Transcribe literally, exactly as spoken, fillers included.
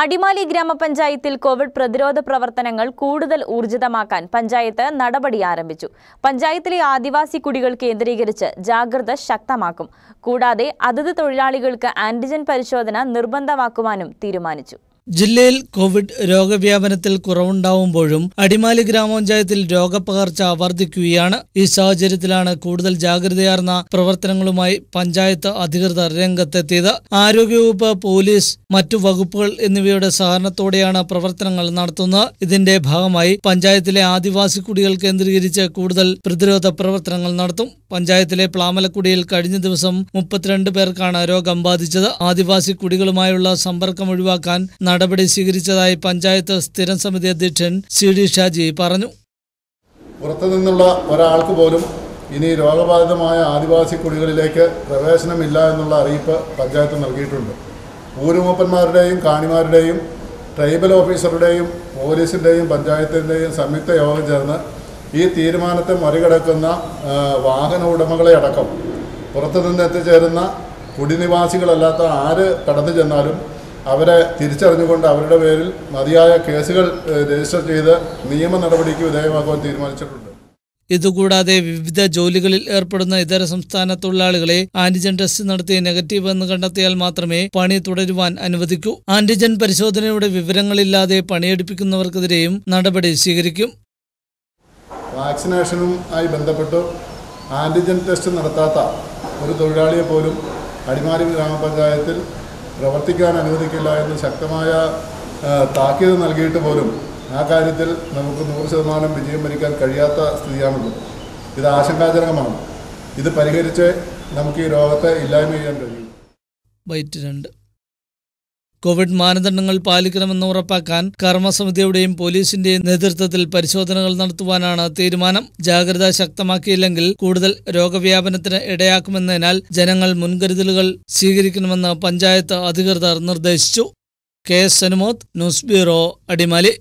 അടിമാലി ഗ്രാമപഞ്ചായത്തിൽ കോവിഡ് പ്രതിരോധ പ്രവർത്തനങ്ങൾ കൂടുതൽ ഊർജിതമാക്കാൻ പഞ്ചായത്ത് നടപടി ആരംഭിച്ചു. പഞ്ചായത്തിലെ ആദിവാസി കുടികൾ കേന്ദ്രീകരിച്ച് ജാഗ്രത ശക്തമാക്കും. കൂടാതെ അതിഥി തൊഴിലാളികൾക്ക് ആന്റിജൻ പരിശോധന നിർബന്ധമാക്കുവാനും തീരുമാനിച്ചു. ജില്ലയിൽ കോവിഡ് രോഗവ്യാപനത്തിൽ കുറവുണ്ടാവുമ്പോഴും അടിമാലി ഗ്രാമപഞ്ചായത്തിൽ രോഗപകർച്ച വർദ്ധിക്കുകയാണ്. ഈ സാഹചര്യത്തിലാണ് കൂടുതൽ ജാഗ്രതയാർന്ന പ്രവർത്തനങ്ങളുമായി പഞ്ചായത്ത് അധികൃതർ രംഗത്തെത്തിയത്. ആരോഗ്യവകുപ്പ്, പോലീസ്, മറ്റു വകുപ്പുകൾ എന്നിവയുടെ സഹകരണത്തോടെയാണ് പ്രവർത്തനങ്ങൾ നടത്തുന്നത്. ഇതിന്റെ ഭാഗമായി പഞ്ചായത്തിലെ ആദിവാസി കുടികൾ കേന്ദ്രീകരിച്ച് കൂടുതൽ പ്രതിരോധ പ്രവർത്തനങ്ങൾ നടത്തും. പഞ്ചായത്തിലെ പ്ലാമലക്കുടിയിൽ കഴിഞ്ഞ ദിവസം മുപ്പത്തിരണ്ട് പേർക്കാണ് രോഗം ബാധിച്ചത്. ആദിവാസി കുടികളുമായുള്ള സമ്പർക്കം ഒഴിവാക്കാൻ നടപടി സ്വീകരിച്ചതായി പഞ്ചായത്ത് സ്ഥിരം സമിതി അധ്യക്ഷൻ സി ഡി ഷാജി പറഞ്ഞു. പുറത്തുനിന്നുള്ള ഒരാൾക്ക് പോലും ഇനി രോഗബാധിതമായ ആദിവാസി കുടികളിലേക്ക് പ്രവേശനമില്ല എന്നുള്ള അറിയിപ്പ് പഞ്ചായത്ത് നൽകിയിട്ടുണ്ട്. ഊരുമൂപ്പന്മാരുടെയും കാണിമാരുടെയും ട്രൈബൽ ഓഫീസറുടെയും പോലീസിൻ്റെയും പഞ്ചായത്തിൻ്റെയും സംയുക്ത യോഗം ചേർന്ന് ഈ തീരുമാനത്തെ മറികടക്കുന്ന വാഹന ഉടമകളെ അടക്കം പുറത്തുനിന്ന് എത്തിച്ചേരുന്ന കുടിനിവാസികളല്ലാത്ത ആര് കടന്നു ചെന്നാലും അവരെ തിരിച്ചറിഞ്ഞുകൊണ്ട് അവരുടെ പേരിൽ മതിയായ കേസുകൾ രജിസ്റ്റർ ചെയ്ത് നിയമ നടപടിക്ക് വിധേയമാക്കാൻ തീരുമാനിച്ചിട്ടുണ്ട്. ഇതുകൂടാതെ വിവിധ ജോലികളിൽ ഏർപ്പെടുന്ന ഇതര സംസ്ഥാന തൊഴിലാളികളെ ആന്റിജൻ ടെസ്റ്റ് നടത്തി നെഗറ്റീവ് എന്ന് കണ്ടെത്തിയാൽ മാത്രമേ പണി തുടരുവാൻ അനുവദിക്കൂ. ആന്റിജൻ പരിശോധനയുടെ വിവരങ്ങളില്ലാതെ പണിയെടുപ്പിക്കുന്നവർക്കെതിരെയും നടപടി സ്വീകരിക്കും. വാക്സിനേഷനും ആയി ബന്ധപ്പെട്ട് ആൻറ്റിജൻ ടെസ്റ്റ് നടത്താത്ത ഒരു തൊഴിലാളിയെ പോലും അടിമാലി ഗ്രാമപഞ്ചായത്തിൽ പ്രവർത്തിക്കാൻ അനുവദിക്കില്ല എന്ന് ശക്തമായ താക്കീത് നൽകിയിട്ട് പോലും ആ കാര്യത്തിൽ നമുക്ക് നൂറ് ശതമാനം വിജയം വരിക്കാൻ കഴിയാത്ത സ്ഥിതിയാണുള്ളത്. ഇത് ആശങ്കാജനകമാണ്. ഇത് പരിഹരിച്ച് നമുക്ക് ഈ രോഗത്തെ ഇല്ലായ്മ ചെയ്യാൻ കഴിയും. കോവിഡ് മാനദണ്ഡങ്ങൾ പാലിക്കണമെന്ന് ഉറപ്പാക്കാൻ കർമ്മസമിതിയുടെയും പോലീസിന്റെയും നേതൃത്വത്തിൽ പരിശോധനകൾ നടത്തുവാനാണ് തീരുമാനം. ജാഗ്രത ശക്തമാക്കിയില്ലെങ്കിൽ കൂടുതൽ രോഗവ്യാപനത്തിന് ഇടയാക്കുമെന്നതിനാൽ ജനങ്ങൾ മുൻകരുതലുകൾ സ്വീകരിക്കണമെന്ന് പഞ്ചായത്ത് അധികൃതർ നിർദ്ദേശിച്ചു. K S Anumod, news bureau, Adimali.